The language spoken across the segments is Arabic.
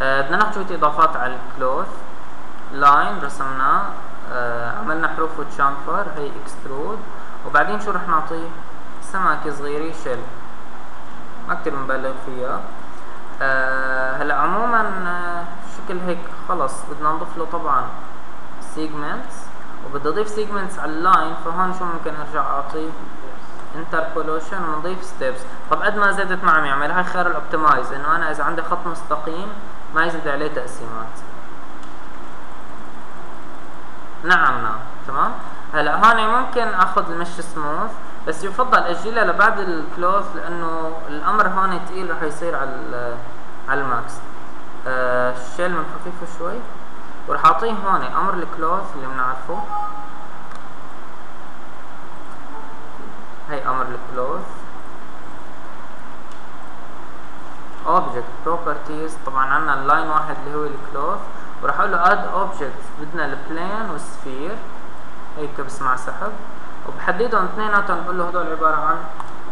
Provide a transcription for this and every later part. بدنا نحكي شوية اضافات على الكلوث لاين رسمناه، عملنا حروف وتشامفر، هي اكسترود، وبعدين شو رح نعطيه؟ سمكة صغيرة شل، ما كتير بنبالغ فيها. هلا عموما شكل هيك خلص بدنا نضيف له طبعا سيجمنتس، وبدي اضيف سيجمنتس على اللاين، فهون شو ممكن ارجع اعطيه؟ انتربوليشن ونضيف ستيبس. طب قد ما زادت معي عمل هاي خيار الاوبتمايز، انه انا اذا عندي خط مستقيم ما يزيد عليه تقسيمات. نعم تمام. هلا هون ممكن اخذ المش سموث، بس يفضل اجيلها لبعد الكلوث لانه الامر هون ثقيل رح يصير على الماكس. الشيل من خفيفه شوي، ورح اعطيه هون امر الكلوث اللي بنعرفه، هي امر الكلوث اوبجكت بروبرتيز. طبعا عندنا اللاين واحد اللي هو الكلوث، وراح اقول له اد اوبجكت، بدنا البلين والسفير هيك بس مع سحب، وبحددهم اثنيناتهم بقول له هدول عباره عن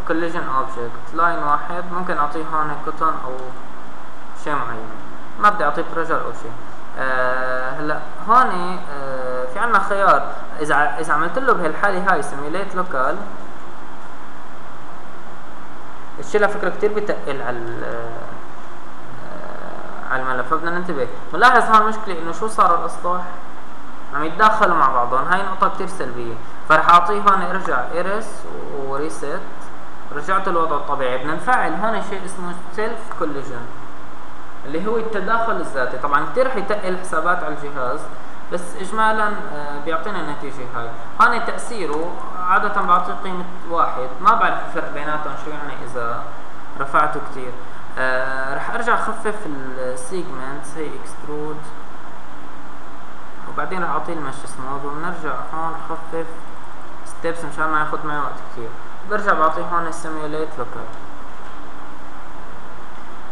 كوليجن اوبجكت. لاين واحد ممكن اعطيه هون كوتون او شيء معين، ما بدي اعطيه برجر او شيء. هلا هون في عندنا خيار، اذا عملت له بهالحاله هاي سيميليت لوكال، الشيء على فكره كثير بتقل على الملف، فبدنا ننتبه. بنلاحظ هون المشكله انه شو صار الاسطح عم يتداخلوا مع بعضهم، هاي نقطه كثير سلبيه، فرح اعطيه هون ارجع ايرس وريست، رجعته لوضعه الطبيعي. بدنا نفعل هون شيء اسمه سيلف كوليجن اللي هو التداخل الذاتي، طبعا كثير رح يتقل حسابات على الجهاز، بس اجمالا بيعطينا النتيجه هاي. هون تاثيره عاده بعطيه قيمه واحد، ما بعرف الفرق بيناتهم شو يعني اذا رفعته كثير. رح ارجع اخفف السيجمنتس، هي اكسترود، وبعدين رح اعطيه المش سموث، وبنرجع هون خفف ستيبس مشان ما ياخذ معي وقت كثير. برجع بعطيه هون السيميوليت لوكال،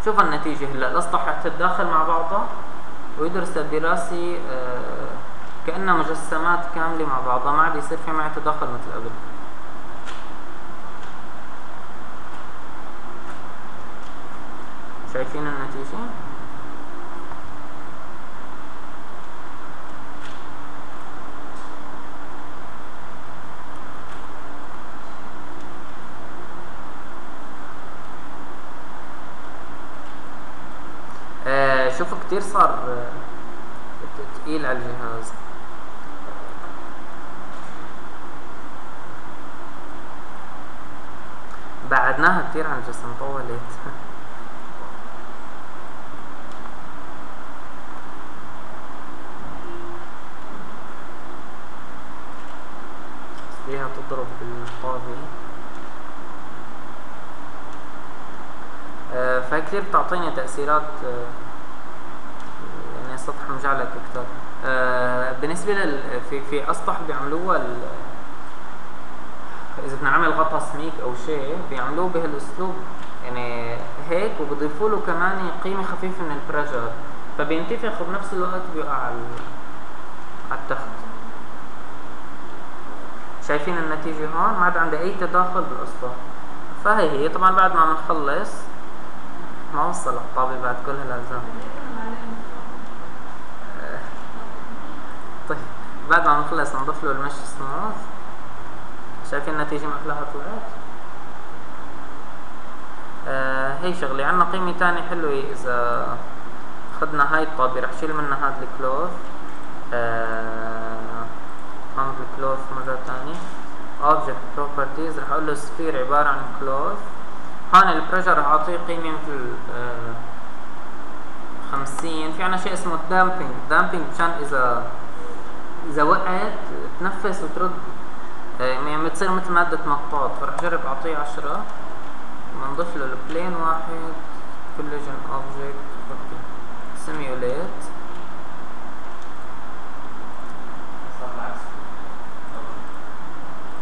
شوف النتيجه. هلا الاسطح رح تتداخل مع بعضها، ويدرس الدراسي كأنها مجسمات كامله مع بعضها، ما عاد يصير في معي تداخل مثل قبل. شايفين النتيجة؟ شوفوا كتير صار تقيل على الجهاز. بعدناها كتير عن الجسم، طولت. فيها تضرب بالطابة، فهي كتير بتعطيني تأثيرات، يعني سطح مجعلك أكتر. بالنسبة في أسطح بيعملوها إذا بدنا نعمل غطا سميك أو شيء بيعملوه بهالأسلوب، يعني هيك، وبضيفوا له كمان قيمة خفيفة من البرجر، فبينتفخ وبنفس الوقت بيقع على التخت. شايفين النتيجة هون؟ ما عاد عندي أي تداخل بالأسطح، فهي هي. طبعا بعد ما بنخلص، ما وصل الطابة بعد كل هالألزام. طيب بعد ما بنخلص نضيف له المش سموث، شايفين النتيجة ما أحلاها طلعت؟ هي شغلة. عندنا قيمة تانية حلوة، إذا أخذنا هاي الطابة رح شيل منها هاد الكلوث، امر الكلوث مره ثانيه، اوبجكت بروبرتيز، رح اقول له سفير عباره عن كلوث. هون البريشر رح اعطيه قيمه مثل 50. في عنا شيء اسمه الدامبينج، دامبينج مشان اذا وقعت تنفس وترد، يعني بتصير مثل ماده مطاط. فرح اجرب اعطيه 10، بنضيف له البلين واحد، كوليجن اوبجكت، سيميوليت.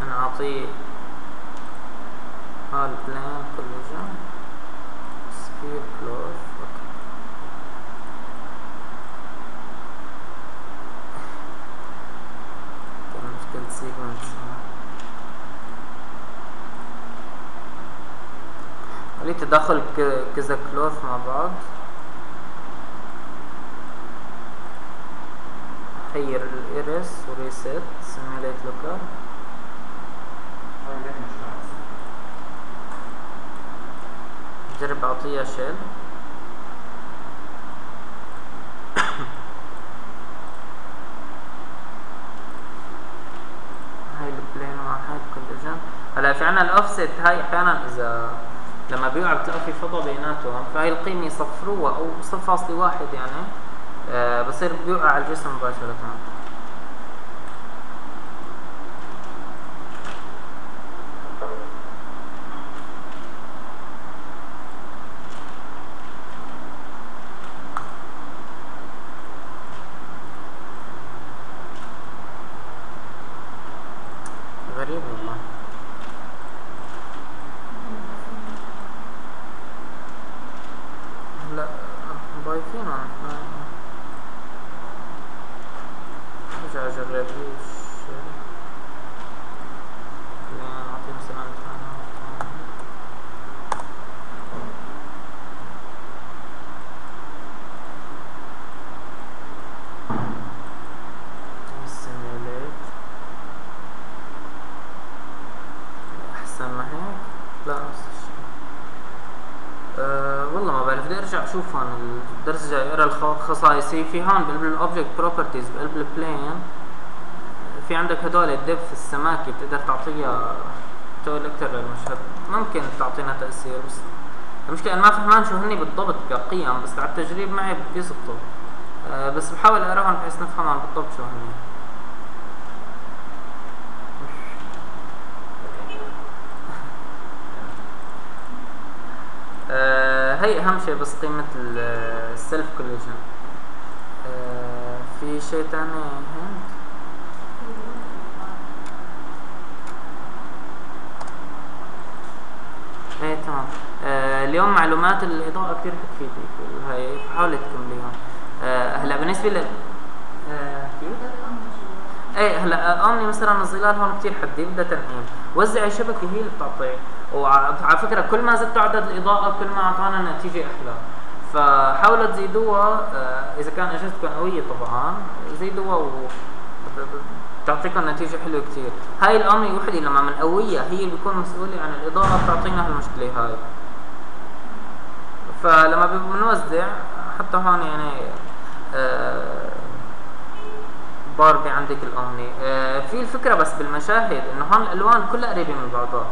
نعطيه هالبلان كوليجن سفير كلوث. كان مشكلة سيجمنتس، وليت تداخل كذا كلوث مع بعض. تغير الإرس وريست simulate lookup. جرب أعطيها شيل. هاي البلين واحد كوليجن. هلا في عنا الأوفست هاي أحيانا إذا لما بيقع بتلاقي في فضا بيناتهم، فهي القيمة يصفروها أو 0.1 يعني بصير بيوقع على الجسم مباشرة. غريب والله. هلا ضايفينه رجع اجرب ليش نعطيهم سمانة ثانية. والله ما بعرف، بدي ارجع اشوف هون الدرس الجاي اقرا الخصائص. هي في هون بقلب الاوبجكت بروبرتيز بقلب البلين في عندك هدول الدبث السماكي بتقدر تعطيها تقول اكتر للمشهد، ممكن تعطينا تأثير. بس المشكلة انا ما فهمان شو هني بالضبط كقيم، بس على التجريب معي بيزبطوا. بس بحاول اقراهم بحيث نفهم عن بالضبط شو هني. هي اهم شيء بس قيمة السلف كوليجن. في شيء تاني هند؟ ايه تمام. اليوم معلومات الاضاءة كثير حتفيدك وهي حاولي تكمليهم. هلا بالنسبة لل ايه هلا امني مثلا الظلال هون كثير حدي بدها تنعيم، وزعي شبكه هي اللي بتعطيك. وعلى فكره كل ما زدتوا عدد الاضاءه كل ما اعطانا نتيجه احلى، فحاولوا تزيدوها اذا كان اجهزتكم قويه طبعا زيدوها وبتعطيكم نتيجه حلوه كثير. هاي الامني وحده لما بنقويها هي اللي بتكون مسؤوله عن الاضاءه بتعطينا هالمشكله هاي، فلما بنوزع حتى هون يعني باربي عندك الامني. في الفكره بس بالمشاهد انه هون الالوان كلها قريبه من بعضها،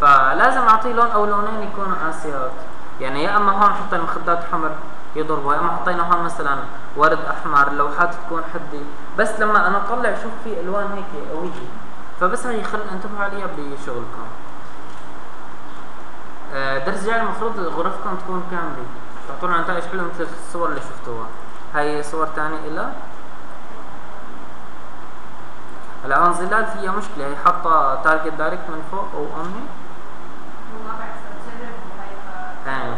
فلازم اعطيه لون او لونين يكونوا قاسيات. يعني يا اما هون حتى المخدات حمر يضربوا، يا اما حطينا هون مثلا ورد احمر، اللوحات تكون حدي. بس لما انا اطلع شوف في الوان هيك قويه، فبس هي خلينا انتبهوا عليها بشغلكم. درس جاي المفروض غرفكم تكون كامله، تعطونا نتائج حلوه مثل الصور اللي شفتوها. هاي صور ثانيه إلها. هلا هون ظلال فيها مشكلة، هي حاطة تارجت دايركت من فوق أو أمي. ما بعرف بجرب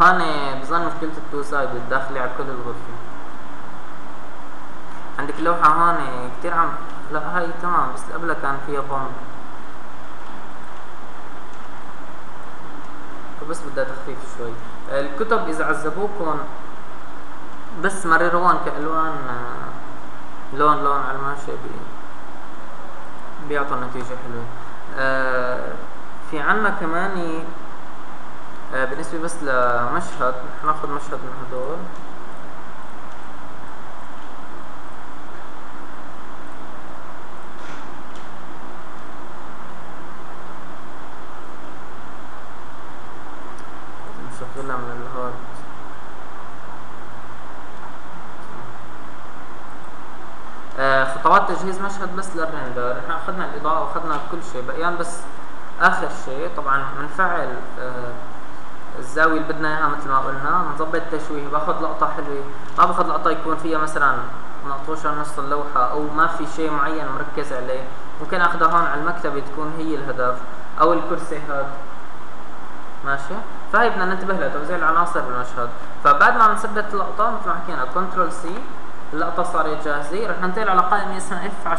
هون بظن مشكلة التو سايد الداخلة على كل الغرفة. عندك لوحة هون كتير عم لا هاي تمام، بس قبلها كان فيها بوم، فبس بدها تخفيف شوي. الكتب إذا عذبوكم بس مرروان كألوان لون لون على الماشية بيعطوا نتيجة حلوة. في عنا كمان بالنسبة بس لمشهد ناخذ مشهد من هدول. نشغلها من الهارد. خطوات تجهيز مشهد بس للرندر. احنا اخذنا الاضاءه واخذنا كل شيء، بقيان بس اخر شيء طبعا بنفعل الزاويه اللي بدنا اياها مثل ما قلنا، بنظبط التشويه، باخذ لقطه حلوه، ما باخذ لقطه يكون فيها مثلا منقوشه نص اللوحه او ما في شيء معين مركز عليه. ممكن اخذها هون على المكتبه تكون هي الهدف او الكرسي هذا ماشي. فهي بدنا ننتبه لتوزيع العناصر بالمشهد. فبعد ما بنثبت اللقطه مثل ما حكينا كنترول سي، اللقطة صارت جاهزة. رح ننتقل على قائمة اسمها F10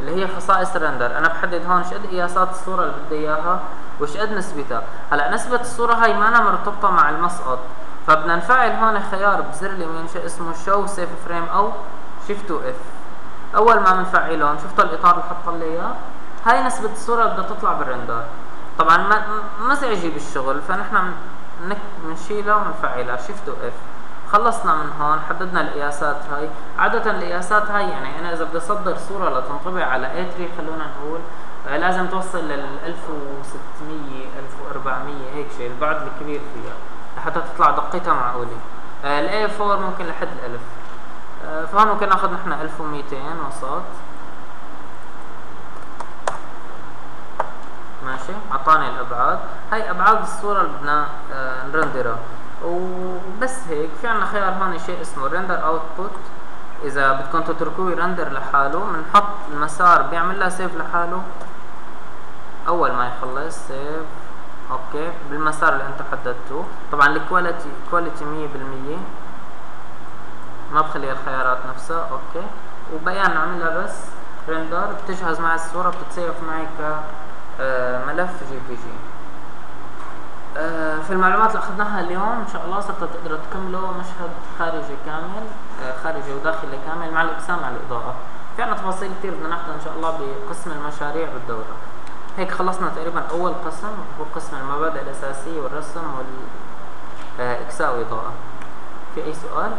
اللي هي خصائص الرندر. أنا بحدد هون شقد قياسات الصورة اللي بدي إياها وشقد نسبتها. هلا نسبة الصورة هاي ما أنا مرتبطة مع المسقط، فبدنا نفعل هون خيار بزر اليمين شيء اسمه شو سيف فريم او شيفت و اف. اول ما بنفعلهم شفتوا الاطار اللي حط لي اياه، هاي نسبه الصوره اللي بدها تطلع بالرندر. طبعا ما زعجي بالشغل، فنحن بنشيلها وبنفعلها شيفت و اف. خلصنا من هون، حددنا القياسات هاي. عاده القياسات هاي يعني انا اذا بدي اصدر صوره لتنطبع على A3 خلونا نقول لازم توصل لل 1600 1400 هيك شيء، البعد الكبير فيها لحتى تطلع دقتها معقوله. A4 ممكن لحد 1000، فهون ممكن ناخذ نحن 1200 وسط. ماشي، اعطاني الابعاد، هاي ابعاد الصوره اللي بدنا نرندرها. وبس هيك في عنا خيار هون شيء اسمه رندر اوتبوت، اذا بدكم تتركوه يرندر لحاله بنحط المسار بيعمل لها سيف لحاله. اول ما يخلص سيف اوكي بالمسار اللي انتم حددتوه. طبعا الكواليتي 100%، ما بخليها الخيارات نفسها. اوكي وبيان عملها بس رندر، بتجهز مع الصوره، بتتسيف معي كملف جي بي جي. في المعلومات اللي اخذناها اليوم ان شاء الله صرتوا تقدروا تكملوا مشهد خارجي كامل، خارجي وداخلي كامل مع الاقسام على الاضاءه. في عنا تفاصيل كثير بدنا ناخذها ان شاء الله بقسم المشاريع بالدوره. هيك خلصنا تقريبا اول قسم هو قسم المبادئ الاساسيه والرسم والاكساء والاضاءه. في اي سؤال؟